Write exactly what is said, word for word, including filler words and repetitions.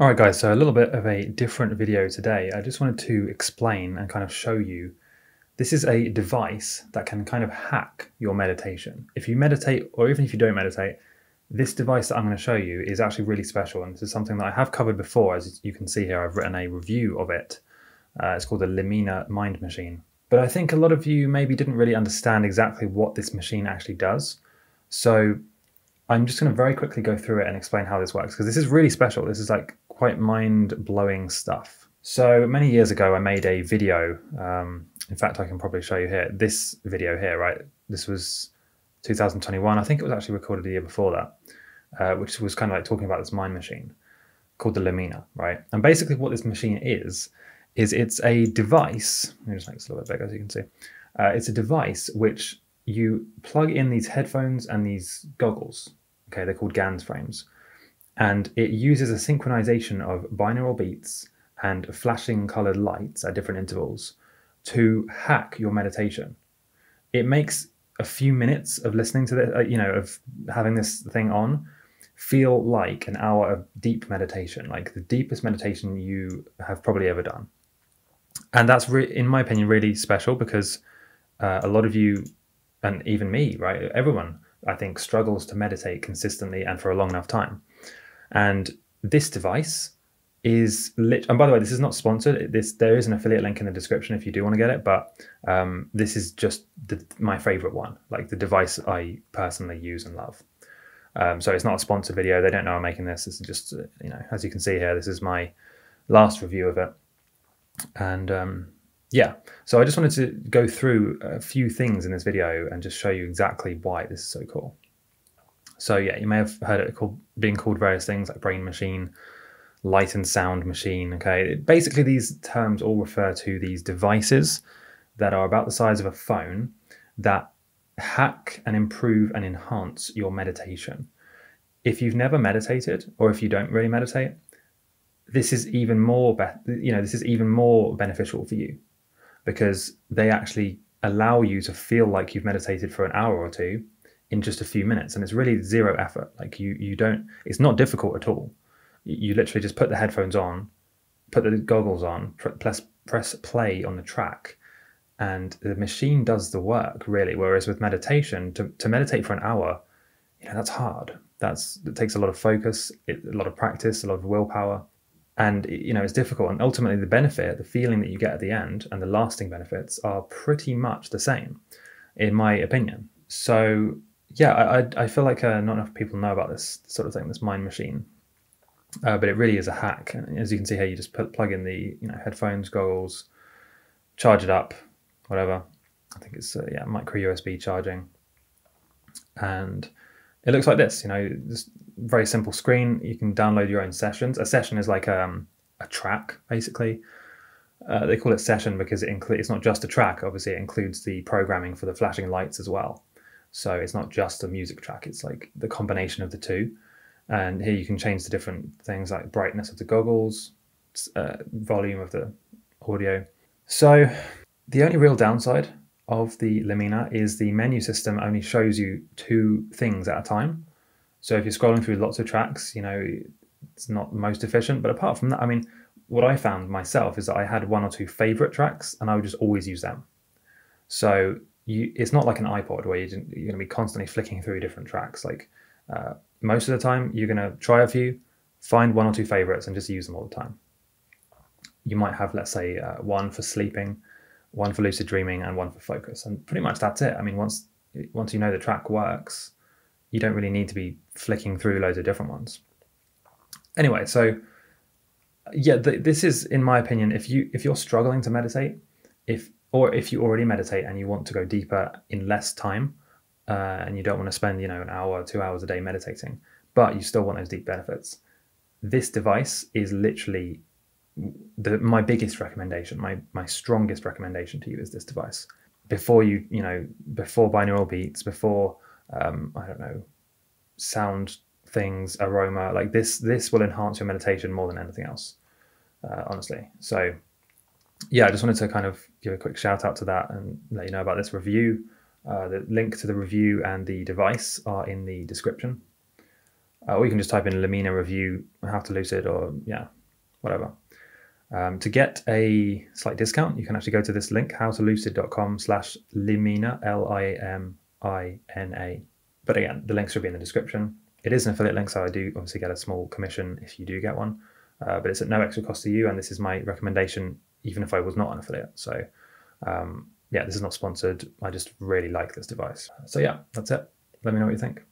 Alright guys, so a little bit of a different video today. I just wanted to explain and kind of show you, this is a device that can kind of hack your meditation. If you meditate, or even if you don't meditate, this device that I'm going to show you is actually really special, and this is something that I have covered before. As you can see here, I've written a review of it. Uh, it's called the Limina Mind Machine. But I think a lot of you maybe didn't really understand exactly what this machine actually does. So I'm just going to very quickly go through it and explain how this works, because this is really special. This is like quite mind-blowing stuff. So many years ago, I made a video. Um, in fact, I can probably show you here, this video here, right? This was two thousand twenty-one. I think it was actually recorded the year before that, uh, which was kind of like talking about this mind machine called the Limina, right? And basically what this machine is, is it's a device. Let me just make this a little bit bigger, as you can see. Uh, it's a device which you plug in these headphones and these goggles. Okay, they're called GANs frames. And it uses a synchronization of binaural beats and flashing colored lights at different intervals to hack your meditation. It makes a few minutes of listening to this, you know, of having this thing on, feel like an hour of deep meditation, like the deepest meditation you have probably ever done. And that's, in my opinion, really special, because uh, a lot of you, and even me, right? Everyone, I think, struggles to meditate consistently and for a long enough time. And this device is lit. And by the way, this is not sponsored. This there is an affiliate link in the description if you do want to get it. But um, this is just the, my favorite one, like the device I personally use and love. Um, so it's not a sponsored video. They don't know I'm making this. It's just, you know, as you can see here, this is my last review of it. And um, yeah, so I just wanted to go through a few things in this video and just show you exactly why this is so cool. So yeah, you may have heard it called, being called various things like brain machine, light and sound machine, okay? Basically these terms all refer to these devices that are about the size of a phone that hack and improve and enhance your meditation. If you've never meditated, or if you don't really meditate, this is even more, you know, this is even more beneficial for you, because they actually allow you to feel like you've meditated for an hour or two in just a few minutes. And it's really zero effort. Like you, you don't, it's not difficult at all. You literally just put the headphones on, put the goggles on, press, press play on the track, and the machine does the work, really. Whereas with meditation, to, to meditate for an hour, you know, that's hard. That's, it takes a lot of focus, it, a lot of practice, a lot of willpower. And, you know, it's difficult. And ultimately the benefit, the feeling that you get at the end, and the lasting benefits are pretty much the same, in my opinion. So yeah, I, I feel like uh, not enough people know about this sort of thing, this mind machine, uh, but it really is a hack. And as you can see here, you just put, plug in the, you know, headphones, goggles, charge it up, whatever. I think it's, uh, yeah, micro U S B charging. And it looks like this, you know, this very simple screen. You can download your own sessions. A session is like um, a track, basically. Uh, they call it session because it includes, it's not just a track, obviously it includes the programming for the flashing lights as well. So it's not just a music track, it's like the combination of the two. And here you can change the different things like brightness of the goggles, uh, volume of the audio. So the only real downside of the Limina is the menu system only shows you two things at a time. So if you're scrolling through lots of tracks, you know, it's not the most efficient. But apart from that, I mean, what I found myself is that I had one or two favorite tracks and I would just always use them. So you, it's not like an iPod where you're, you're gonna be constantly flicking through different tracks. Like uh, most of the time, you're gonna try a few, find one or two favorites and just use them all the time. You might have, let's say, uh, one for sleeping, one for lucid dreaming, and one for focus. And pretty much that's it. I mean, once once you know the track works, you don't really need to be flicking through loads of different ones. Anyway, so yeah, th this is, in my opinion, if, you, if you're struggling to meditate, if or if you already meditate and you want to go deeper in less time, uh, and you don't want to spend, you know, an hour, two hours a day meditating, but you still want those deep benefits, this device is literally The, my biggest recommendation, my my strongest recommendation to you is this device. Before you, you know, before binaural beats, before um, I don't know, sound things, aroma, like this. This will enhance your meditation more than anything else, uh, honestly. So, yeah, I just wanted to kind of give a quick shout out to that and let you know about this review. Uh, the link to the review and the device are in the description. Uh, or you can just type in Limina review, how to lucid, or yeah, whatever. Um, to get a slight discount, you can actually go to this link, howtolucid dot com slash Limina, L I M I N A. But again, the links should be in the description. It is an affiliate link, so I do obviously get a small commission if you do get one, uh, but it's at no extra cost to you, and this is my recommendation, even if I was not an affiliate. So um, yeah, this is not sponsored. I just really like this device. So yeah, that's it. Let me know what you think.